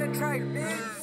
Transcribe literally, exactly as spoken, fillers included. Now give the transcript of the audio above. on the track, bitch.